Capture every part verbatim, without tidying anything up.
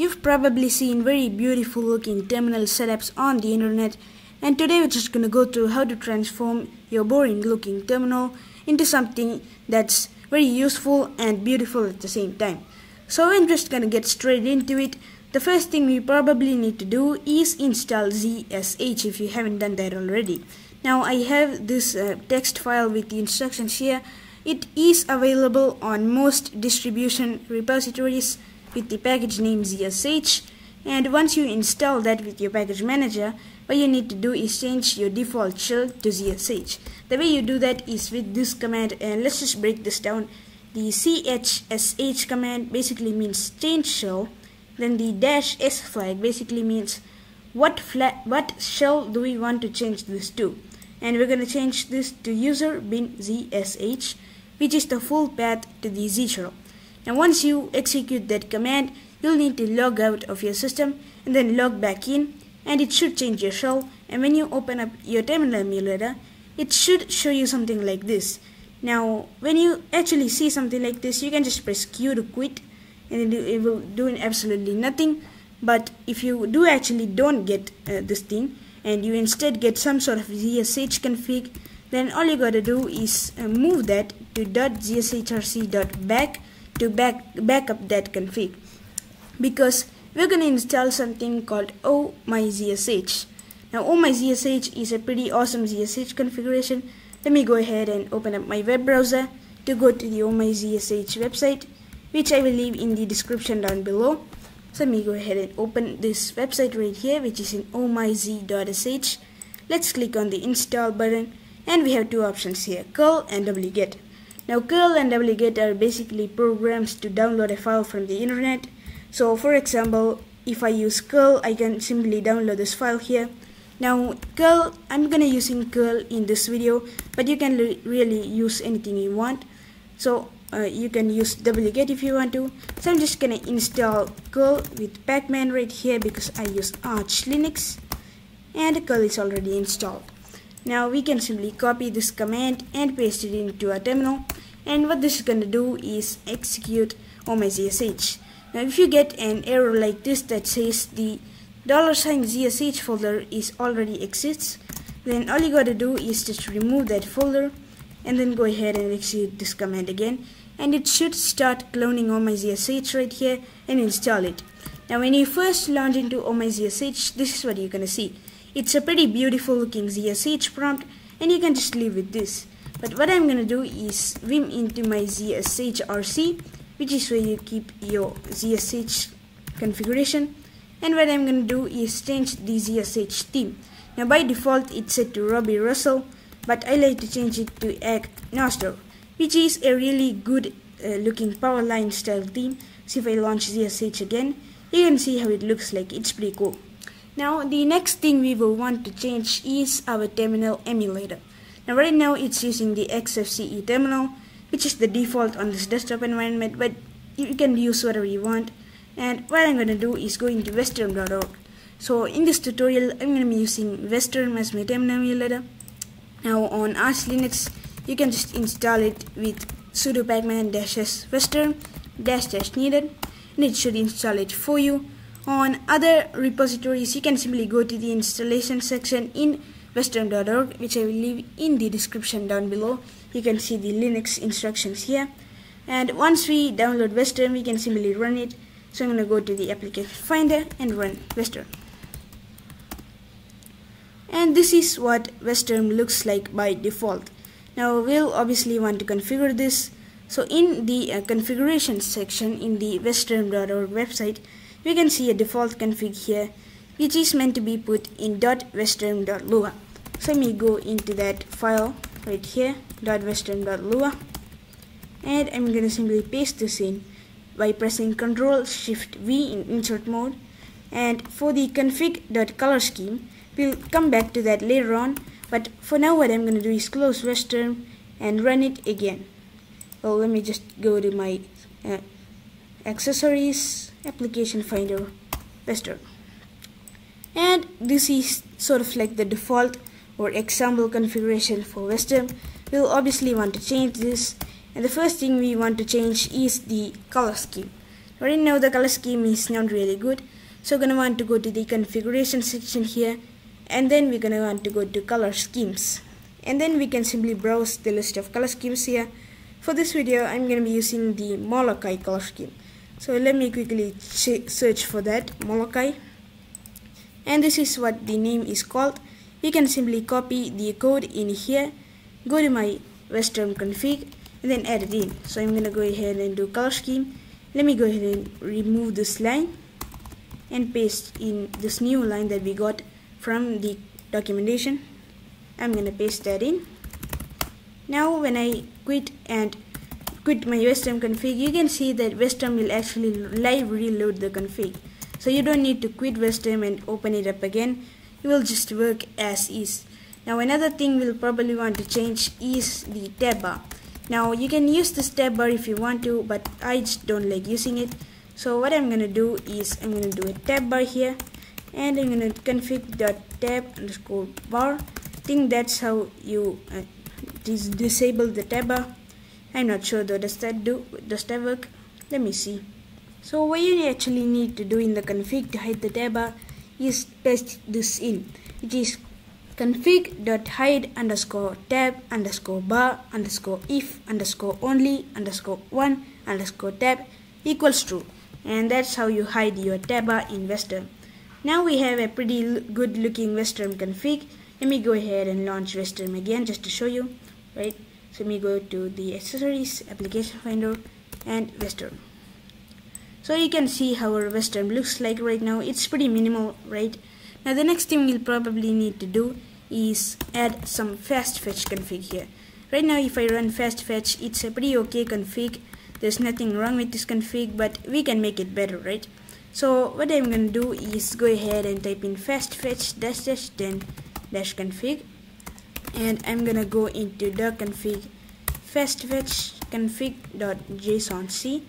You've probably seen very beautiful looking terminal setups on the internet, and today we're just gonna go through how to transform your boring looking terminal into something that's very useful and beautiful at the same time. So I'm just gonna get straight into it. The first thing we probably need to do is install zsh if you haven't done that already. Now I have this uh, text file with the instructions here. It is available on most distribution repositories with the package name zsh, and once you install that with your package manager, what you need to do is change your default shell to zsh. The way you do that is with this command, and let's just break this down. The chsh command basically means change shell, then the dash s flag basically means what flag, what shell do we want to change this to, and we're going to change this to user bin zsh, which is the full path to the z shell. Now once you execute that command, you'll need to log out of your system and then log back in, and it should change your shell, and when you open up your terminal emulator, it should show you something like this. Now when you actually see something like this, you can just press Q to quit, and it will do absolutely nothing. But if you do actually don't get uh, this thing, and you instead get some sort of zsh config, then all you gotta do is uh, move that to .zshrc.back to back, back up that config, because we're gonna install something called Oh My Zsh. Now Oh My Zsh is a pretty awesome zsh configuration. Let me go ahead and open up my web browser to go to the Oh My Zsh website, which I will leave in the description down below. So let me go ahead and open this website right here, which is in ohmyz.sh. Let's click on the install button, and we have two options here, curl and wget. Now curl and wget are basically programs to download a file from the internet. So for example, if I use curl, I can simply download this file here. Now curl, I'm gonna using curl in this video, but you can really use anything you want. So Uh, you can use wget if you want to. So I'm just gonna install curl with pacman right here, because I use Arch Linux and curl is already installed. Now we can simply copy this command and paste it into our terminal, and what this is gonna do is execute Oh My Zsh. Now if you get an error like this that says the dollar sign zsh folder is already exists, then all you gotta do is just remove that folder and then go ahead and execute this command again, and it should start cloning Oh My Zsh right here and install it. Now when you first launch into Oh My Zsh, this is what you're gonna see. It's a pretty beautiful looking zsh prompt, and you can just leave with this. But what I'm gonna do is vim into my zshrc, which is where you keep your zsh configuration, and what I'm gonna do is change the zsh theme. Now by default it's set to Robbie Russell, but I like to change it to Agnoster, which is a really good uh, looking powerline style theme. So if I launch zsh again, you can see how it looks like. It's pretty cool. Now the next thing we will want to change is our terminal emulator. Now right now it's using the X F C E terminal, which is the default on this desktop environment, but you can use whatever you want. And what I'm going to do is go into wezterm dot org. So in this tutorial, I'm going to be using wezterm as my terminal emulator. Now on Arch Linux, you can just install it with sudo pacman -s wezterm dash dash needed, and it should install it for you. On other repositories, you can simply go to the installation section in wezterm dot org, which I will leave in the description down below. You can see the Linux instructions here. And once we download wezterm, we can simply run it. So I'm going to go to the application finder and run wezterm. And this is what wezterm looks like by default. Now we'll obviously want to configure this. So in the uh, configuration section in the wezterm dot org website, we can see a default config here, which is meant to be put in .wezterm.lua. So let me go into that file right here, .wezterm.lua, and I'm gonna simply paste this in by pressing control shift V in insert mode. And for the config.color scheme, we'll come back to that later on, but for now what I'm going to do is close wezterm and run it again. Well, let me just go to my uh, accessories, application finder, wezterm. And this is sort of like the default or example configuration for wezterm. We'll obviously want to change this, and the first thing we want to change is the color scheme. Right now the color scheme is not really good, so we're gonna want to go to the configuration section here, and then we're gonna want to go to color schemes, and then we can simply browse the list of color schemes here. For this video I'm gonna be using the Molokai color scheme, so let me quickly search for that, Molokai, and this is what the name is called. You can simply copy the code in here, go to my wezterm config, and then add it in. So I'm gonna go ahead and do color scheme. Let me go ahead and remove this line and paste in this new line that we got from the documentation. I'm gonna paste that in. Now when I quit and quit my wezterm config, you can see that wezterm will actually live reload the config. So you don't need to quit wezterm and open it up again. It will just work as is. Now another thing we'll probably want to change is the tab bar. Now you can use this tab bar if you want to, but I just don't like using it. So what I'm gonna do is I'm gonna do a tab bar here, and I'm gonna config.tab underscore bar. I think that's how you uh, dis disable the tab bar. I'm not sure though. Does that do? Does that work? Let me see. So what you actually need to do in the config to hide the tab bar is paste this in, which is config.hide underscore tab underscore bar underscore if underscore only underscore one underscore tab equals true, and that's how you hide your tab bar in wezterm. Now we have a pretty good looking wezterm config. Let me go ahead and launch wezterm again just to show you, right? So let me go to the accessories, application finder, and wezterm. So you can see how our wezterm looks like right now. It's pretty minimal, right? Now the next thing we'll probably need to do is add some fastfetch config here. Right now if I run fastfetch, it's a pretty okay config. There's nothing wrong with this config, but we can make it better, right? So what I'm gonna do is go ahead and type in fastfetch dash dash then dash config, and I'm gonna go into the config fastfetch config.jsonc.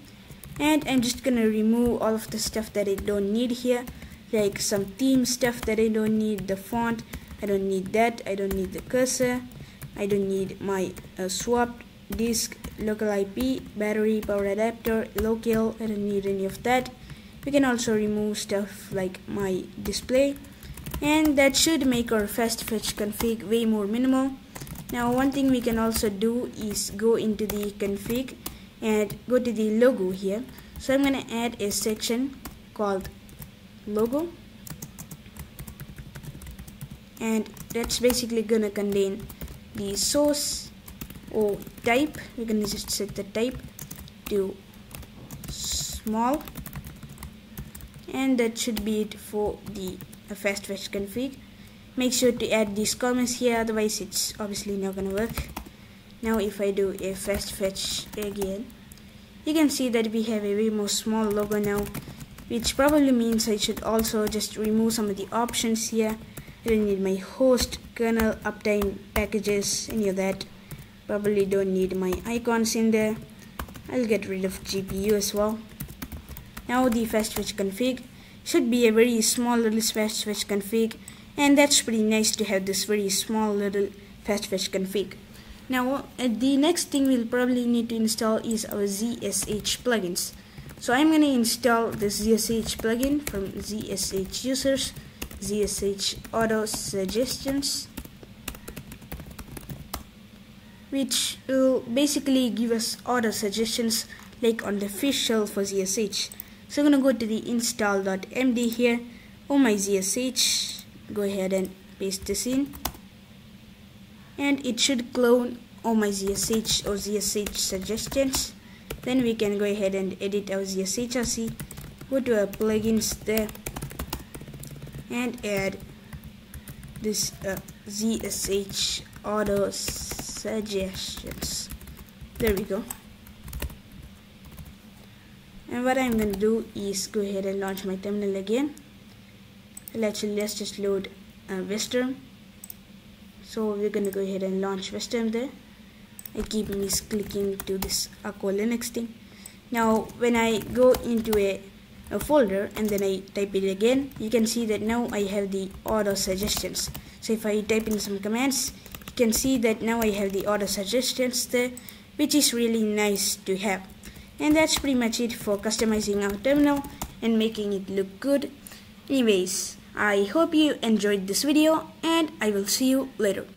And I'm just gonna remove all of the stuff that I don't need here, like some theme stuff that I don't need, the font, I don't need that, I don't need the cursor, I don't need my uh, swapped disk, local I P, battery, power adapter, locale, I don't need any of that. We can also remove stuff like my display, and that should make our fastfetch config way more minimal. Now one thing we can also do is go into the config and go to the logo here. So I'm gonna add a section called logo, and that's basically gonna contain the source or type. We're gonna just set the type to small, and that should be it for the uh, fastfetch config. Make sure to add these comments here, otherwise it's obviously not gonna work. Now if I do a fastfetch again, you can see that we have a way more small logo now, which probably means I should also just remove some of the options here. I don't need my host, kernel, uptime, packages, any of that. Probably don't need my icons in there. I'll get rid of G P U as well. Now the fastfetch config should be a very small little fastfetch config, and that's pretty nice to have this very small little fastfetch config. Now the next thing we'll probably need to install is our Z S H plugins. So I'm going to install the Z S H plugin from Z S H users, Z S H auto suggestions, which will basically give us auto suggestions like on the fish shell for Z S H. So I'm going to go to the install.md here, Oh My Zsh, go ahead and paste this in, and it should clone Oh My Zsh or Z S H suggestions. Then we can go ahead and edit our Z S H R C, go to our plugins there, and add this uh, Z S H auto suggestions. There we go. And what I'm going to do is go ahead and launch my terminal again. Well, actually, let's just load uh, wezterm. So we're going to go ahead and launch wezterm there. I keep misclicking to this Arch Linux thing. Now when I go into a, a folder and then I type it again, you can see that now I have the auto suggestions. So if I type in some commands, you can see that now I have the auto suggestions there, which is really nice to have. And that's pretty much it for customizing our terminal and making it look good. Anyways, I hope you enjoyed this video and I will see you later.